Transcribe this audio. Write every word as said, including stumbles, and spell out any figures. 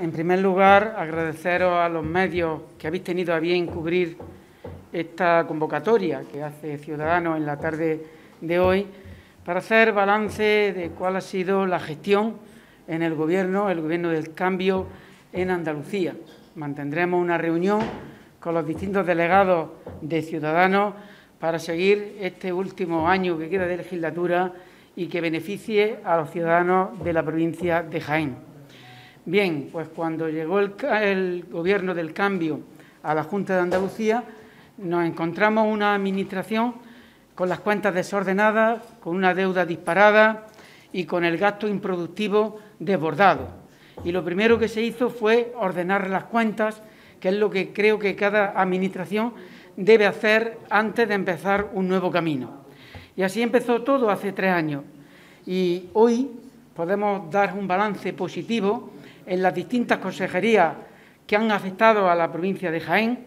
En primer lugar, agradeceros a los medios que habéis tenido a bien cubrir esta convocatoria que hace Ciudadanos en la tarde de hoy para hacer balance de cuál ha sido la gestión en el Gobierno, el Gobierno del Cambio en Andalucía. Mantendremos una reunión con los distintos delegados de Ciudadanos para seguir este último año que queda de legislatura y que beneficie a los ciudadanos de la provincia de Jaén. Bien, pues cuando llegó el, el Gobierno del Cambio a la Junta de Andalucía, nos encontramos una administración con las cuentas desordenadas, con una deuda disparada y con el gasto improductivo desbordado. Y lo primero que se hizo fue ordenar las cuentas, que es lo que creo que cada administración debe hacer antes de empezar un nuevo camino. Y así empezó todo hace tres años. Y hoy podemos dar un balance positivo en las distintas consejerías que han afectado a la provincia de Jaén.